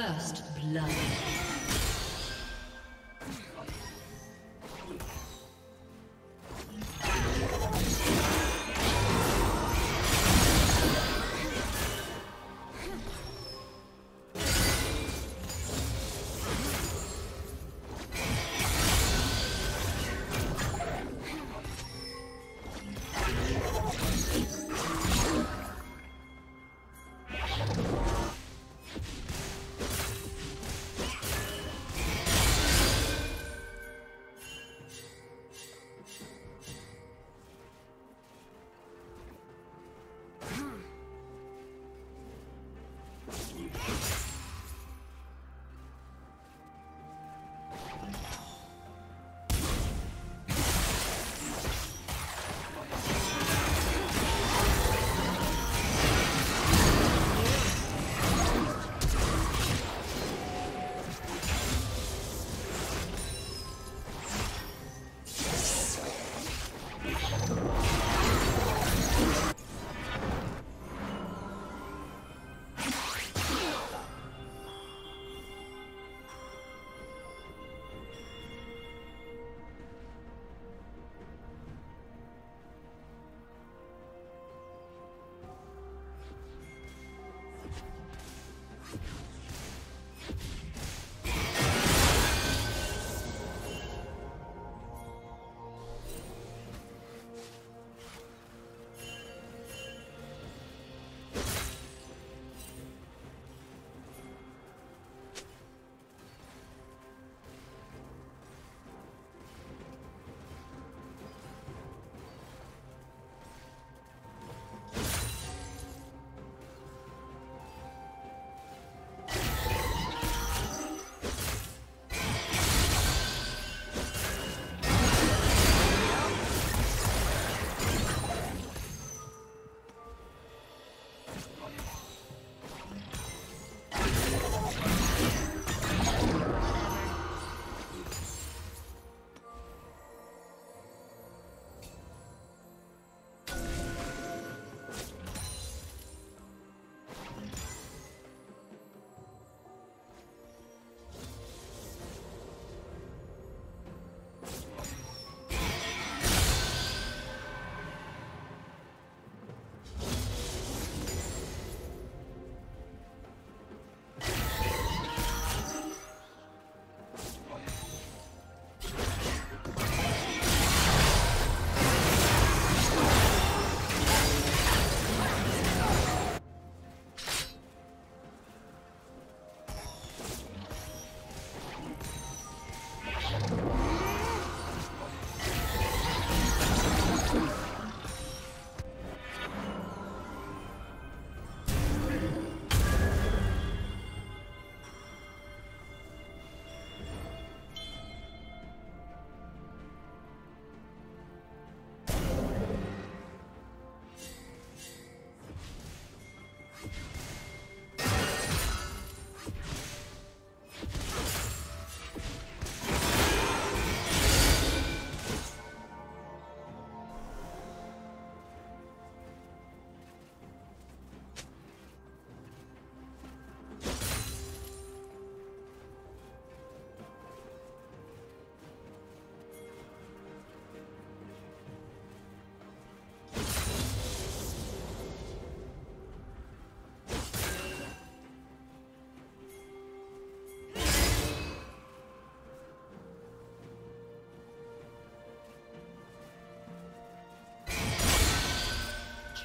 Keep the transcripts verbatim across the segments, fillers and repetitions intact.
First blood.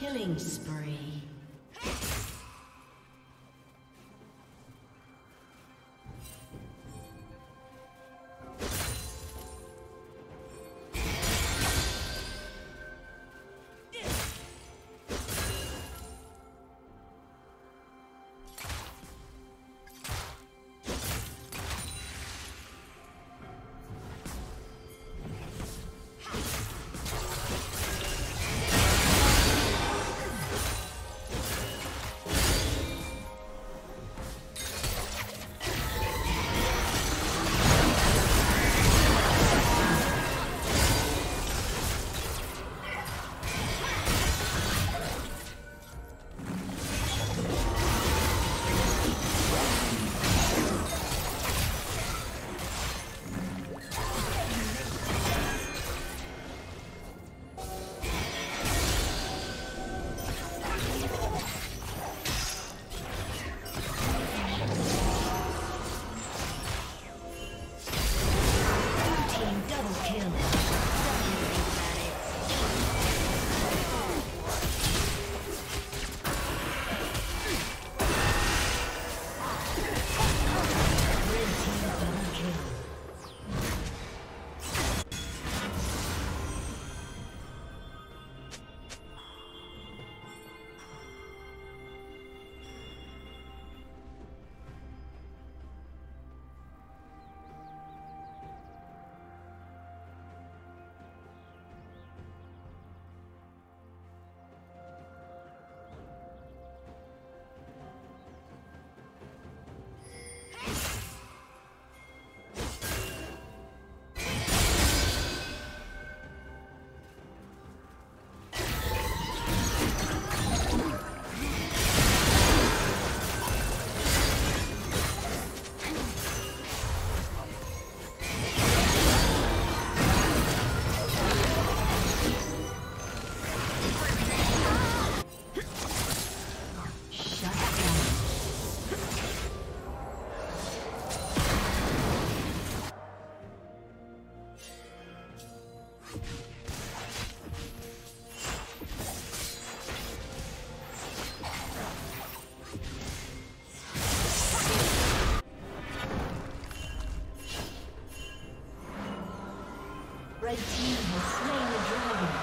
Killing spree. Red team has slain the dragon.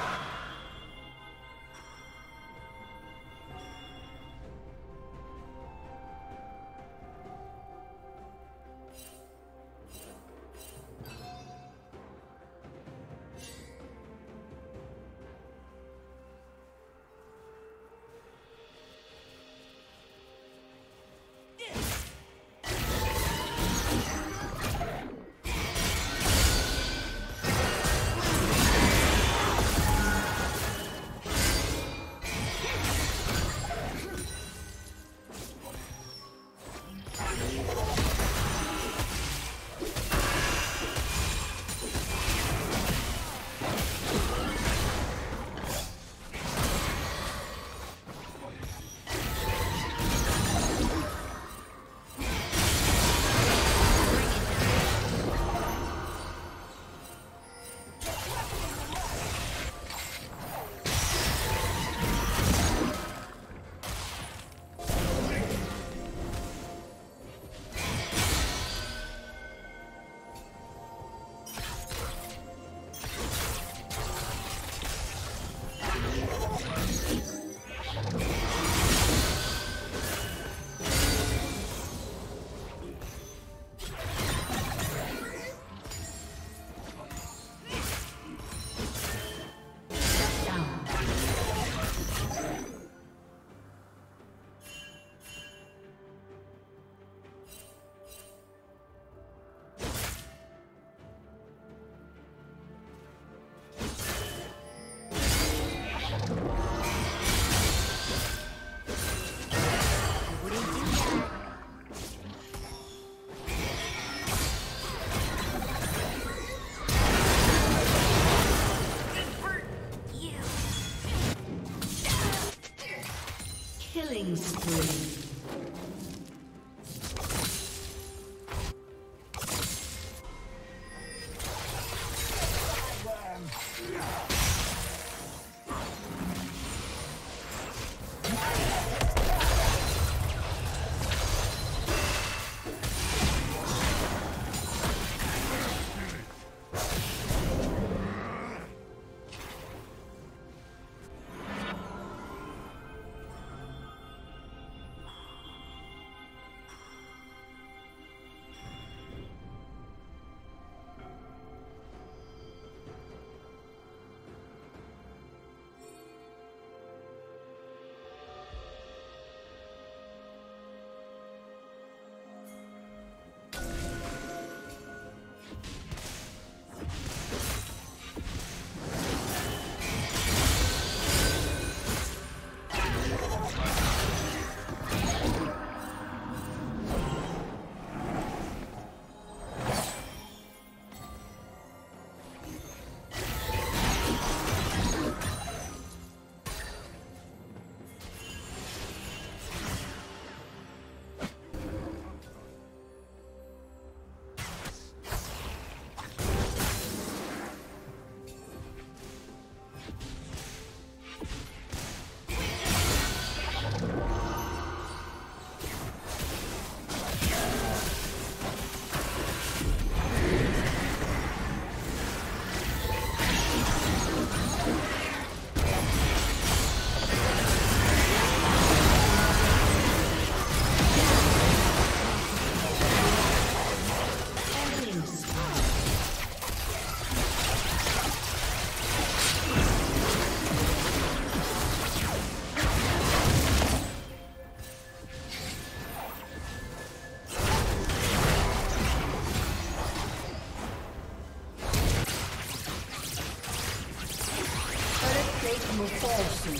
Spree.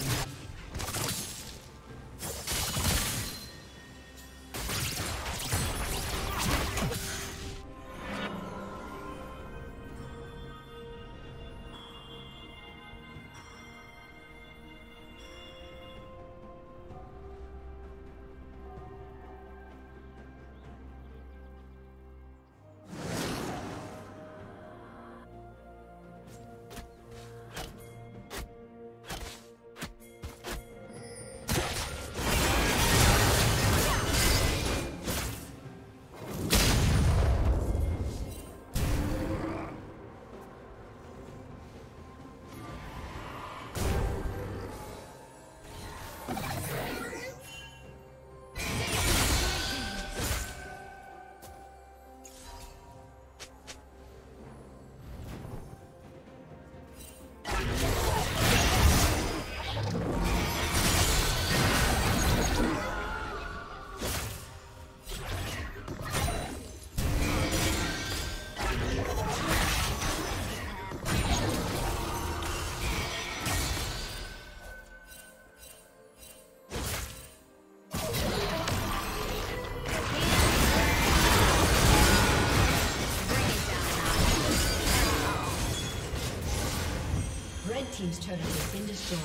Red team's turret has been destroyed.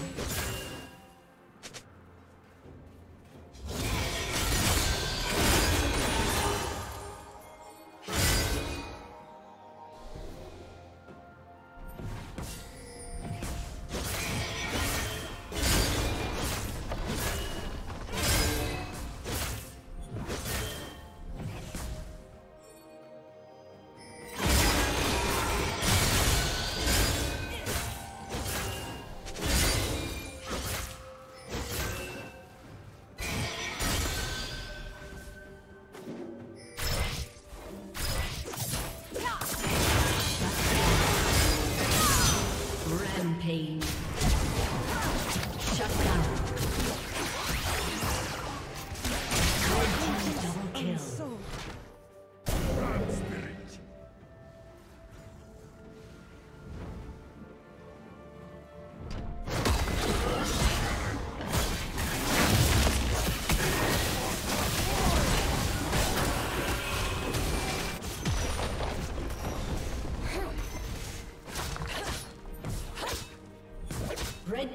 Red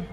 Red